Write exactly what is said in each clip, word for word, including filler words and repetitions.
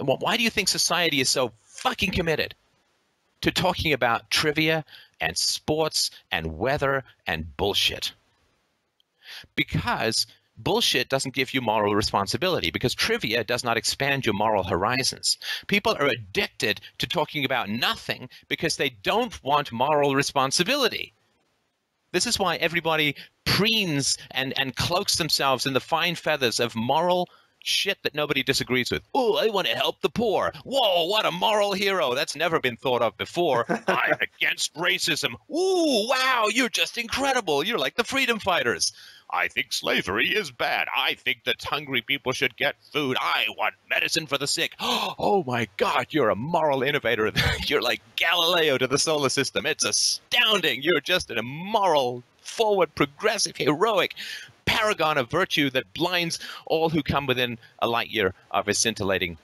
Why do you think society is so fucking committed to talking about trivia and sports and weather and bullshit? Because bullshit doesn't give you moral responsibility, because trivia does not expand your moral horizons. People are addicted to talking about nothing because they don't want moral responsibility. This is why everybody preens and, and cloaks themselves in the fine feathers of moral shit that nobody disagrees with. Oh, I want to help the poor. Whoa, what a moral hero. That's never been thought of before. I'm against racism. Ooh, wow, you're just incredible. You're like the freedom fighters. I think slavery is bad. I think that hungry people should get food. I want medicine for the sick. Oh my God, you're a moral innovator. You're like Galileo to the solar system. It's astounding. You're just an immoral, forward, progressive, heroic paragon of virtue that blinds all who come within a light year of a scintillating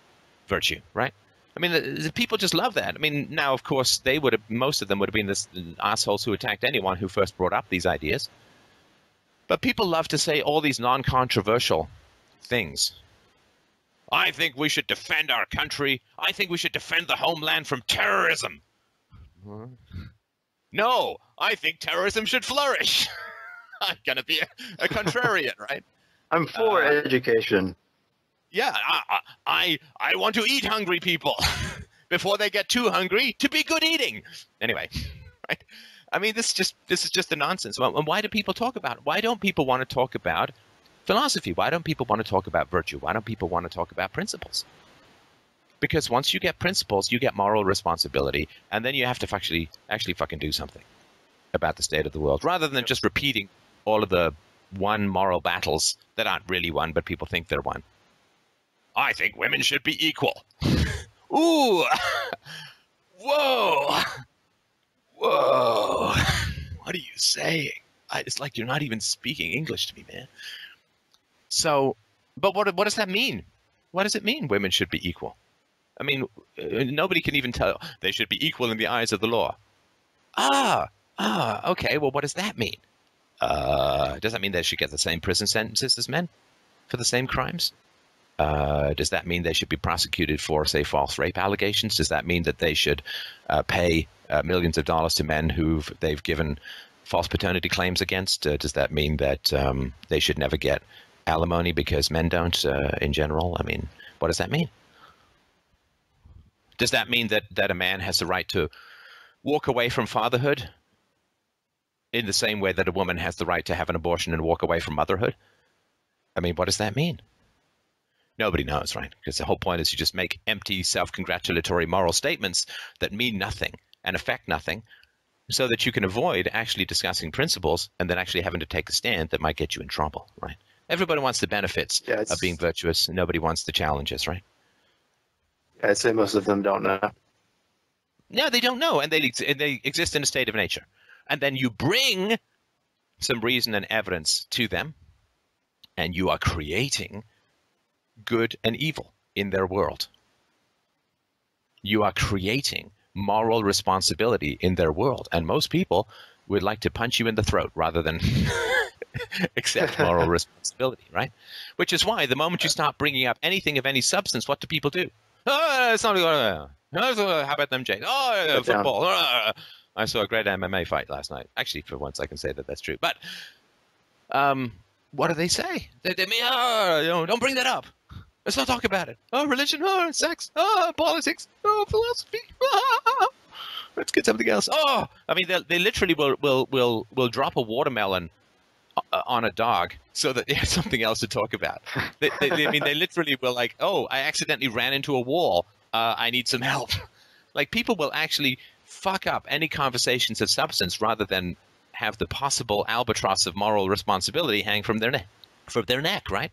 virtue, right? I mean, the, the people just love that. I mean, now, of course, they would have, most of them would have been the assholes who attacked anyone who first brought up these ideas. But people love to say all these non-controversial things. I think we should defend our country. I think we should defend the homeland from terrorism. What? No, I think terrorism should flourish. I'm going to be a, a contrarian, right? I'm for uh, education. Yeah, I, I, I want to eat hungry people before they get too hungry to be good eating. Anyway, right? I mean, this, just, this is just the nonsense. And why do people talk about it? Why don't people want to talk about philosophy? Why don't people want to talk about virtue? Why don't people want to talk about principles? Because once you get principles, you get moral responsibility, and then you have to actually, actually fucking do something about the state of the world, rather than just repeating all of the won moral battles that aren't really won, but people think they're won. I think women should be equal. Ooh, whoa, whoa, what are you saying? I, it's like you're not even speaking English to me, man. So, but what, what does that mean? What does it mean women should be equal? I mean, nobody can even tell. They should be equal in the eyes of the law. Ah, ah, okay, well, what does that mean? Uh, does that mean they should get the same prison sentences as men for the same crimes? Uh, does that mean they should be prosecuted for, say, false rape allegations? Does that mean that they should uh, pay uh, millions of dollars to men who they've given false paternity claims against? Uh, does that mean that um, they should never get alimony because men don't uh, in general? I mean, what does that mean? Does that mean that, that a man has the right to walk away from fatherhood in the same way that a woman has the right to have an abortion and walk away from motherhood? I mean, what does that mean? Nobody knows, right? Because the whole point is you just make empty, self-congratulatory moral statements that mean nothing and affect nothing so that you can avoid actually discussing principles and then actually having to take a stand that might get you in trouble, right? Everybody wants the benefits yeah, of being virtuous, and nobody wants the challenges, right? Yeah, I'd say most of them don't know. No, they don't know, and they, and they exist in a state of nature. And then you bring some reason and evidence to them, and you are creating good and evil in their world. You are creating moral responsibility in their world, and most people would like to punch you in the throat rather than accept moral responsibility, right? Which is why the moment you start bringing up anything of any substance, what do people do? Oh, it's not, uh, how about them, Jane? Oh, yeah, football. Uh, I saw a great M M A fight last night. Actually, for once, I can say that that's true. But um, what do they say? They, they mean, oh, you know, don't bring that up. Let's not talk about it. Oh, religion, oh, sex, oh, politics, oh, philosophy. Oh, let's get something else. Oh, I mean, they, they literally will will will will drop a watermelon on a dog so that they have something else to talk about. They, they, they, I mean, they literally were like, oh, I accidentally ran into a wall. Uh, I need some help. Like, people will actually fuck up any conversations of substance rather than have the possible albatross of moral responsibility hang from their neck, from their neck, right?